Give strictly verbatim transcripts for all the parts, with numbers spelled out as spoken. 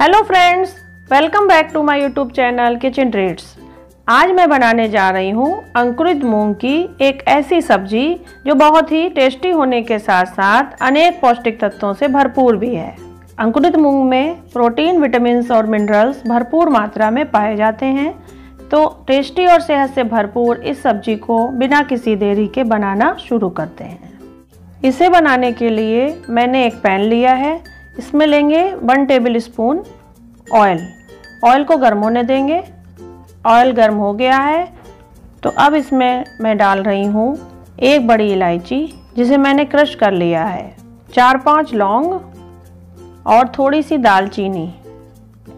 Hello friends, welcome back to my YouTube channel kitchen treats. आज मैं बनाने जा रही हूँ अंकुरित मूंग की एक ऐसी सब्जी जो बहुत ही टेस्टी होने के साथ साथ अनेक पौष्टिक तत्वों से भरपूर भी है। अंकुरित मूंग में प्रोटीन, विटामिन्स और मिनरल्स भरपूर मात्रा में पाए जाते हैं, तो टेस्टी और सेहत से भरपूर इस सब्जी को बिना किसी देरी के बनाना शुरू करते हैं। इसे बनाने के लिए मैंने एक पैन लिया है। इसमें लेंगे one tablespoon oil. Oil को गर्म होने देंगे। ऑयल गर्म हो गया है तो अब इसमें मैं डाल रही हूँ एक बड़ी इलायची जिसे मैंने क्रश कर लिया है, चार पांच लौंग और थोड़ी सी दालचीनी।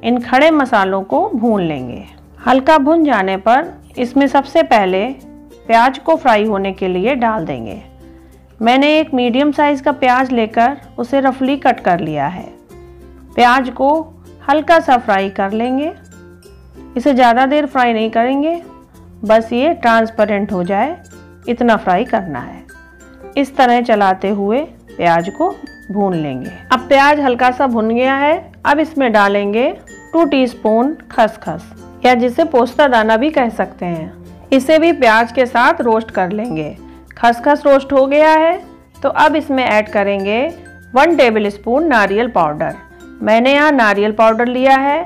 इन खड़े मसालों को भून लेंगे। हल्का भुन जाने पर इसमें सबसे पहले प्याज को फ्राई होने के लिए डाल देंगे। मैंने एक मीडियम साइज़ का प्याज लेकर उसे रफली कट कर लिया है। प्याज को हल्का सा फ्राई कर लेंगे। इसे ज़्यादा देर फ्राई नहीं करेंगे, बस ये ट्रांसपेरेंट हो जाए इतना फ्राई करना है। इस तरह चलाते हुए प्याज को भून लेंगे। अब प्याज हल्का सा भुन गया है। अब इसमें डालेंगे टू टीस्पून खसखस, या जिसे पोस्ता दाना भी कह सकते हैं। इसे भी प्याज के साथ रोस्ट कर लेंगे। खसखस रोस्ट हो गया है तो अब इसमें ऐड करेंगे वन टेबलस्पून नारियल पाउडर। मैंने यहाँ नारियल पाउडर लिया है।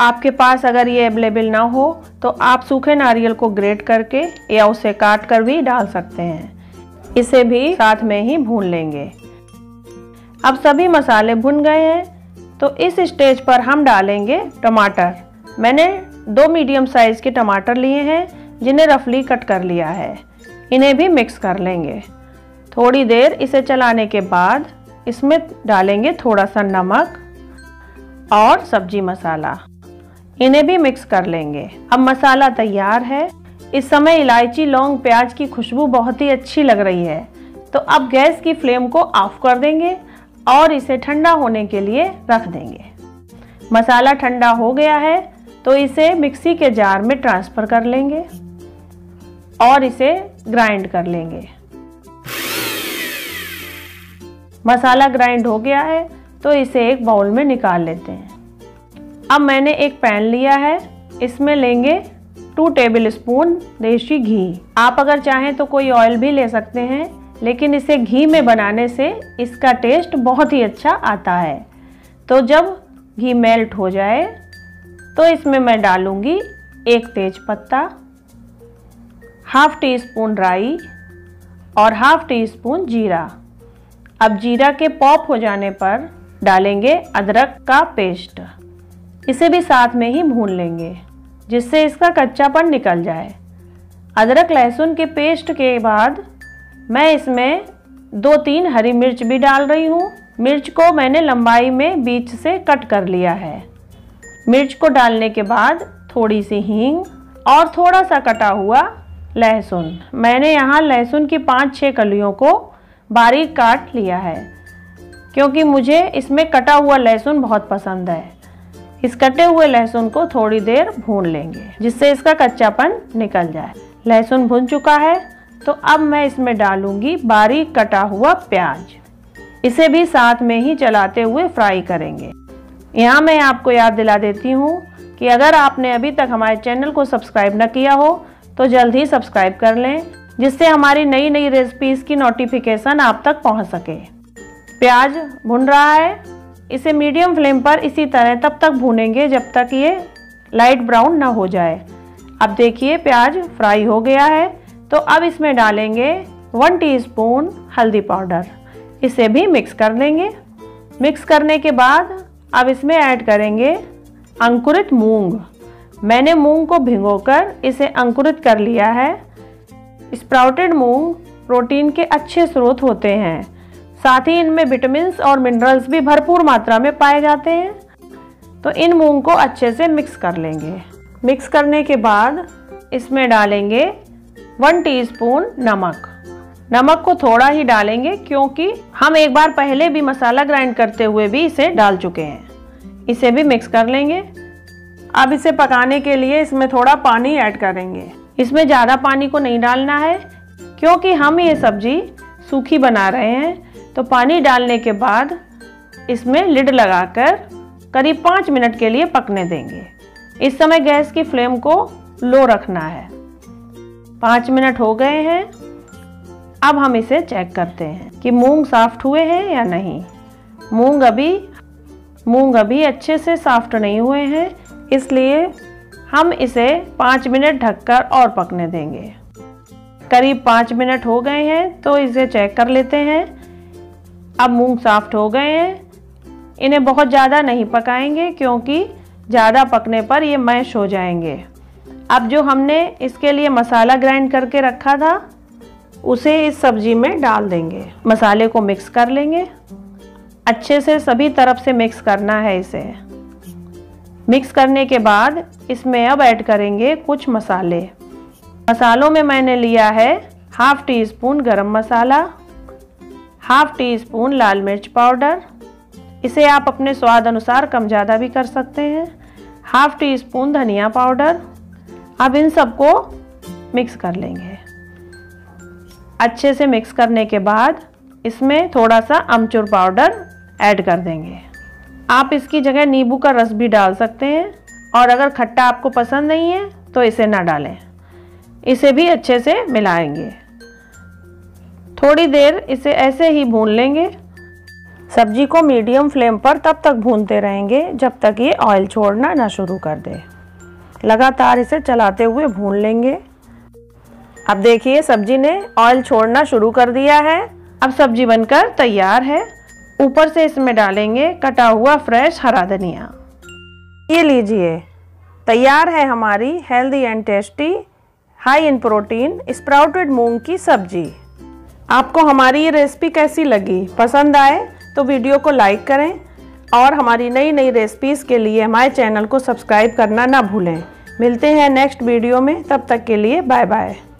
आपके पास अगर ये अवेलेबल ना हो तो आप सूखे नारियल को ग्रेट करके या उसे काट कर भी डाल सकते हैं। इसे भी साथ में ही भून लेंगे। अब सभी मसाले भुन गए हैं तो इस स्टेज पर हम डालेंगे टमाटर। मैंने दो मीडियम साइज़ के टमाटर लिए हैं जिन्हें रफली कट कर लिया है। इन्हें भी मिक्स कर लेंगे। थोड़ी देर इसे चलाने के बाद इसमें डालेंगे थोड़ा सा नमक और सब्जी मसाला। इन्हें भी मिक्स कर लेंगे। अब मसाला तैयार है। इस समय इलायची, लौंग, प्याज की खुशबू बहुत ही अच्छी लग रही है, तो अब गैस की फ्लेम को ऑफ कर देंगे और इसे ठंडा होने के लिए रख देंगे। मसाला ठंडा हो गया है तो इसे मिक्सी के जार में ट्रांसफ़र कर लेंगे और इसे ग्राइंड कर लेंगे। मसाला ग्राइंड हो गया है तो इसे एक बाउल में निकाल लेते हैं। अब मैंने एक पैन लिया है। इसमें लेंगे टू टेबलस्पून देसी घी। आप अगर चाहें तो कोई ऑयल भी ले सकते हैं, लेकिन इसे घी में बनाने से इसका टेस्ट बहुत ही अच्छा आता है। तो जब घी मेल्ट हो जाए तो इसमें मैं डालूँगी एक तेज़पत्ता, हाफ टी स्पून राई और हाफ टी स्पून जीरा। अब जीरा के पॉप हो जाने पर डालेंगे अदरक का पेस्ट। इसे भी साथ में ही भून लेंगे जिससे इसका कच्चापन निकल जाए। अदरक लहसुन के पेस्ट के बाद मैं इसमें दो तीन हरी मिर्च भी डाल रही हूँ। मिर्च को मैंने लंबाई में बीच से कट कर लिया है। मिर्च को डालने के बाद थोड़ी सी हींग और थोड़ा सा कटा हुआ लहसुन। मैंने यहाँ लहसुन की पाँच छः कलियों को बारीक काट लिया है क्योंकि मुझे इसमें कटा हुआ लहसुन बहुत पसंद है। इस कटे हुए लहसुन को थोड़ी देर भून लेंगे जिससे इसका कच्चापन निकल जाए। लहसुन भुन चुका है तो अब मैं इसमें डालूँगी बारीक कटा हुआ प्याज। इसे भी साथ में ही चलाते हुए फ्राई करेंगे। यहाँ मैं आपको याद दिला देती हूँ कि अगर आपने अभी तक हमारे चैनल को सब्सक्राइब न किया हो तो जल्द ही सब्सक्राइब कर लें जिससे हमारी नई नई रेसिपीज़ की नोटिफिकेशन आप तक पहुंच सके। प्याज भुन रहा है। इसे मीडियम फ्लेम पर इसी तरह तब तक भूनेंगे जब तक ये लाइट ब्राउन ना हो जाए। अब देखिए प्याज फ्राई हो गया है तो अब इसमें डालेंगे वन टीस्पून हल्दी पाउडर। इसे भी मिक्स कर लेंगे। मिक्स करने के बाद अब इसमें ऐड करेंगे अंकुरित मूंग। मैंने मूंग को भिगोकर इसे अंकुरित कर लिया है। स्प्राउटेड मूंग प्रोटीन के अच्छे स्रोत होते हैं, साथ ही इनमें विटामिन्स और मिनरल्स भी भरपूर मात्रा में पाए जाते हैं। तो इन मूंग को अच्छे से मिक्स कर लेंगे। मिक्स करने के बाद इसमें डालेंगे वन टीस्पून नमक। नमक को थोड़ा ही डालेंगे क्योंकि हम एक बार पहले भी मसाला ग्राइंड करते हुए भी इसे डाल चुके हैं। इसे भी मिक्स कर लेंगे। अब इसे पकाने के लिए इसमें थोड़ा पानी ऐड करेंगे। इसमें ज़्यादा पानी को नहीं डालना है क्योंकि हम ये सब्ज़ी सूखी बना रहे हैं। तो पानी डालने के बाद इसमें लिड लगाकर करीब पाँच मिनट के लिए पकने देंगे। इस समय गैस की फ्लेम को लो रखना है। पाँच मिनट हो गए हैं। अब हम इसे चेक करते हैं कि मूंग सॉफ्ट हुए हैं या नहीं। मूंग अभी मूंग अभी अच्छे से सॉफ्ट नहीं हुए हैं, इसलिए हम इसे पाँच मिनट ढककर और पकने देंगे। करीब पाँच मिनट हो गए हैं तो इसे चेक कर लेते हैं। अब मूंग सॉफ्ट हो गए हैं। इन्हें बहुत ज़्यादा नहीं पकाएंगे क्योंकि ज़्यादा पकने पर ये मैश हो जाएंगे। अब जो हमने इसके लिए मसाला ग्राइंड करके रखा था उसे इस सब्जी में डाल देंगे। मसाले को मिक्स कर लेंगे। अच्छे से सभी तरफ से मिक्स करना है। इसे मिक्स करने के बाद इसमें अब ऐड करेंगे कुछ मसाले। मसालों में मैंने लिया है हाफ टी स्पून गरम मसाला, हाफ टी स्पून लाल मिर्च पाउडर, इसे आप अपने स्वाद अनुसार कम ज़्यादा भी कर सकते हैं, हाफ टी स्पून धनिया पाउडर। अब इन सबको मिक्स कर लेंगे। अच्छे से मिक्स करने के बाद इसमें थोड़ा सा अमचूर पाउडर ऐड कर देंगे। आप इसकी जगह नींबू का रस भी डाल सकते हैं, और अगर खट्टा आपको पसंद नहीं है तो इसे ना डालें। इसे भी अच्छे से मिलाएंगे। थोड़ी देर इसे ऐसे ही भून लेंगे। सब्जी को मीडियम फ्लेम पर तब तक भूनते रहेंगे जब तक ये ऑयल छोड़ना ना शुरू कर दे। लगातार इसे चलाते हुए भून लेंगे। अब देखिए सब्जी ने ऑयल छोड़ना शुरू कर दिया है। अब सब्जी बनकर तैयार है। ऊपर से इसमें डालेंगे कटा हुआ फ्रेश हरा धनिया। ये लीजिए, तैयार है हमारी healthy and tasty, high in protein sprouted मूंग की सब्जी। आपको हमारी ये रेसिपी कैसी लगी? पसंद आए तो वीडियो को लाइक करें और हमारी नई नई रेसिपीज़ के लिए हमारे चैनल को सब्सक्राइब करना ना भूलें। मिलते हैं नेक्स्ट वीडियो में, तब तक के लिए बाय बाय।